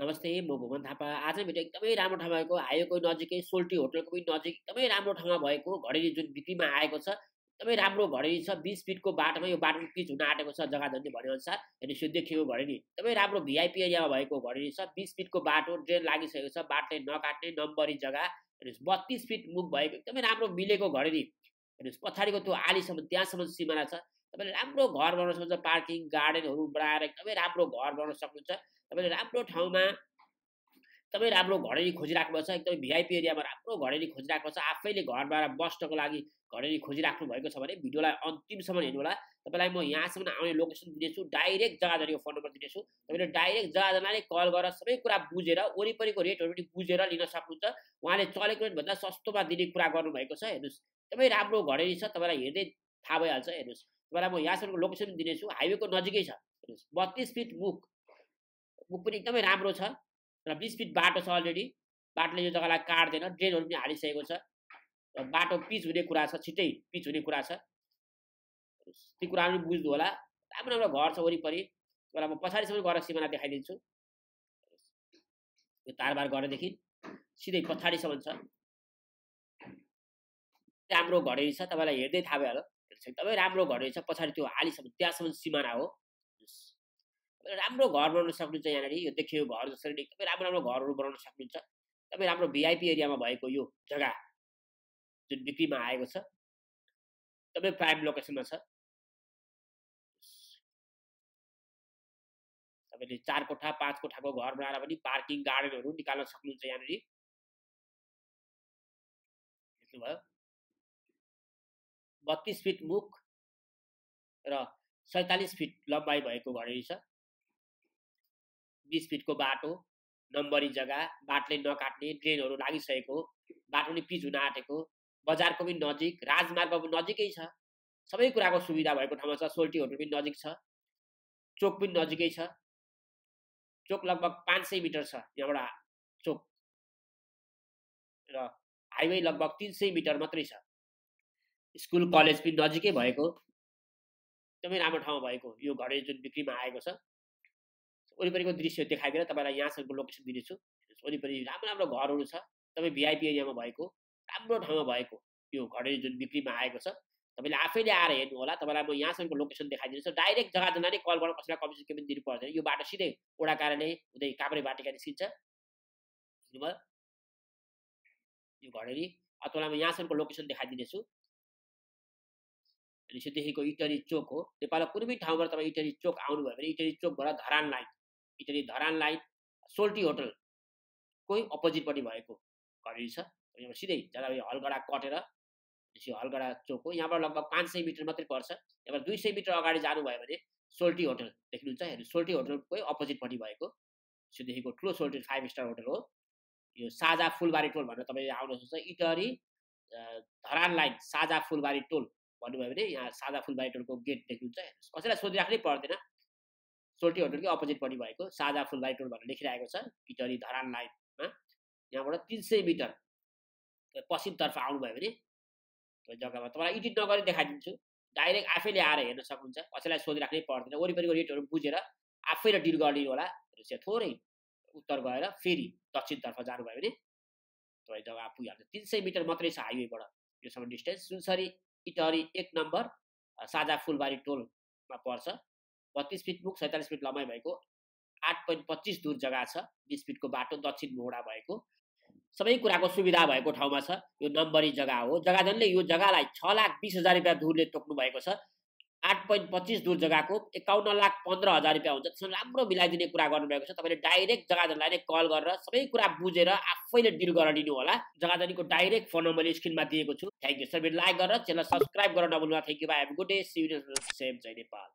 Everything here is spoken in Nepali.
नमस्ते म भुवन थापा आज मेरो एकदमै राम्रो ठाउँमा आएको हाइवेको नजिकै सोल्टी होटलको पनि नजिक एकदमै राम्रो ठाउँमा भएको घडेरी जुन बिक्रीमा आएको छ एकदमै राम्रो घडेरी छ 20 फिटको बाटोमा यो बाटो पिच हुन आटेको छ जग्गा धन्ने भने अनुसार हेर्नु सो देखिएको घडेरी एकदमै राम्रो VIP एरियामा भएको घडेरी छ 20 फिटको बाटो ड्रेन लागिसकेको छ बाटले नकाट्ने नम्बरी जग्गा हेर्नुस 32 फिट मुख भएको एकदमै राम्रो मिलेको घडेरी हेर्नुस पछाडीको त्यो आलीसम्म त्यहाँसम्म सिमाना छ तपाईले राम्रो घर बनाउन सक्नुहुन्छ पार्किङ गार्डनहरु बनाएर एकदमै राम्रो घर बनाउन सक्नुहुन्छ तपाईले राम्रो ठाउँमा तपाई राम्रो घडेरी खोजिराख्नु भएको छ एकदमै VIP एरियामा राम्रो घडेरी खोजिराख्नु भएको छ आफैले घरबाट बस्नको लागि घडेरी खोजिराख्नु भएको छ भने भिडियोलाई अन्तिमसम्म हेर्नु होला तपाईलाई म यहाँसम्म आउने लोकेसन दिनेछु डाइरेक्ट जगाधरीको फोन नम्बर दिनेछु तपाईले डाइरेक्ट जगाधरलाई कल गरेर सबै कुरा बुझेर ओरिपरिको रेटहरु पनि बुझेर लिन सक्नुहुन्छ उहाँले चलेको रेट भन्दा सस्तोमा दिने कुरा गर्नु भएको छ हेर्नुस एकदमै राम्रो घडेरी छ तपाईलाई हेर्दै थाहा भइहाल्छ हेर्नुस तपाईलाई म यहाँसम्मको लोकेसन दिनेछु हाइवेको नजिकै छ हेर्नुस 32 फिट मुख पनि एकदमै राम्रो छ र 20 फिट बाटो छ अलरेडी बाटोले यो जग्गालाई काट्दैन ड्रेनहरु पनि हालिसकेको छ र बाटो पिच हुने कुरा छ छिटै पिच हुने कुरा छ ती कुराहरु बुझ्नु होला राम्रो राम्रो घर छ वरिपरि मलाई म पछाडी सबै घर सीमाना देखाइदिन्छु यो तारबार गरे देखि सिधै पछाडी सम्म छ राम्रो घडेरी छ तपाईलाई हेर्दै थाहा भयो होला एकदमै राम्रो घडेरी छ पछाडी त्यो हालिसम्म त्यहाँसम्म सीमाना हो राम्रो घर बनाउन सक्नुहुन्छ यहाँनेरि यो देखियो घर जसरी एकदमै राम्रो राम्रो घरहरु बनाउन सक्नुहुन्छ एकदमै राम्रो VIP एरियामा भएको यो जग्गा जुन बिक्रीमा आएको छ एकदमै प्राइम लोकेसनमा छ तपाईले 4 कोठा 5 कोठाको घर बनाएर पनि पार्किङ गार्डनहरु निकाल्न सक्नुहुन्छ यहाँनेरि यस्तो भयो 32 फिट मुख र 47 फिट लम्बाई भएको घडेरी छ 20 फिटको बाटो नम्बरी जग्गा बाटले नकाट्ने ड्रेनहरु लागिसकेको बाटो नि पिच हुन आटेको बजारको पनि नजिक राजमार्गको नजिकै छ सबै कुराको सुविधा भएको ठाउँमा छ सोल्टी होटल पनि नजिक छ चोक पनि नजिकै छ चोक लगभग 500 मिटर छ यहाँबाट चोक र हाइवे लगभग 300 मिटर मात्रै छ स्कुल कलेज पनि नजिकै भएको एकदमै राम्रो ठाउँ भएको यो घडेरी जुन बिक्रीमा आएको छ ओरिपरिको दृश्य देखाइदिएर तपाईलाई यहाँसम्मको लोकेसन दिनेछु ओरिपरि राम्रो राम्रो घरहरु छ तपाई VIP एरियामा भएको राम्रो ठाउँमा भएको यो घडेरी जुन बिक्रीमा आएको छ तपाईले आफैले आएर हेर्नु होला तपाईलाई म यहाँसम्मको लोकेसन देखाइदिन्छु डाइरेक्ट जग्गा जनाले कल गर्न कसैलाई कमिसन केही पनि दिनु पर्दैन यो बाटो सिधै ओडा कार्यालय उदै काप्रे बाटिका निस्किन्छ यो घडेरी अथवा म यहाँसम्मको लोकेसन देखाइदिनेछु अनि सिधैको इटरी चोक हो नेपालको कुनै पनि ठाउँबाट तपाई इटरी चोक आउनु भयो भने इटरी चोकबाट Dharan line Itahari Dharan line Soaltee hotel कोही अपोजिट पनि भएको घडेरी छ यो सिधै जडाले हलगडा कटेर त्यसै हलगडा चोक हो यहाँबाट लगभग 500 मिटर मात्रै पर्छ यहाँबाट 200 मिटर अगाडि जानु भयो भने सोल्टी होटल देख्नुहुन्छ हेर्नु सोल्टी होटलको अपोजिट पनि भएको सिधैको ठुलो सोल्टी 5 स्टार होटल हो यो साझा फुलबारी टोल भनेर तपाई आउन सक्नुहुन्छ इटरी धरान लाइन साझा फुलबारी टोल भन्नु भयो भने यहाँ साझा फुलबारी टोलको गेट देख्नुहुन्छ कसैलाई सोधिराख्नै पर्दैन सोल्टी होटलको अपोजिट पनि भएको साझा फुलबारी टोल भनेर लेखिरहेको छ इटरी धरान लाइनमा यहाँबाट 300 मिटर पश्चिम तर्फ आउनु भयो भने त्यो जग्गामा तपाईलाई एडिट नगरी देखाइदिन्छु डाइरेक्ट आफैले आएर हेर्न सक्नुहुन्छ कसैलाई सोधिराख्नै पर्दैन वरिपरिको रेटहरु बुझेर आफै र डिल गर्दिनु होला त्यसै थोरै उत्तर गएर फेरि दक्षिण तर्फ जानु भयो भने त्यो जग्गा पुगिहाल्छ 300 मिटर मात्रै छ हाइवेबाट यो सम्म डिस्टेन्स सुनसरी इटहरी 1 नम्बर साझा फुलबारी टोलमा पर्छ 32 फिट मुख 47 फिट लम्बाई भएको 8.25 दूर जग्गा छ 20 फिटको बाटो दक्षिण मोडा भएको सबै कुराको सुविधा भएको ठाउँमा छ यो नम्बरी जग्गा हो जग्गाधनले यो जग्गालाई 6,20,000 रुपैयाँ दूरले तोक्नु भएको छ 8.25 दूर जग्गाको 51,15,000 रुपैयाँ हुन्छ त्यसले राम्रो मिलाइदिने कुरा गर्नु भएको छ तपाईले डाइरेक्ट जग्गाधनलाई नै कल गरेर सबै कुरा बुझेर आफैले डिल गरेर लिनु होला जग्गाधनको डाइरेक्ट फोन नम्बर स्क्रिनमा दिएको छु थ्यांक यू सर लाइक गरेर च्यानल सब्स्क्राइब गर्न नभुल्नु होला thank you bye have a good day see you next same Jay Nepal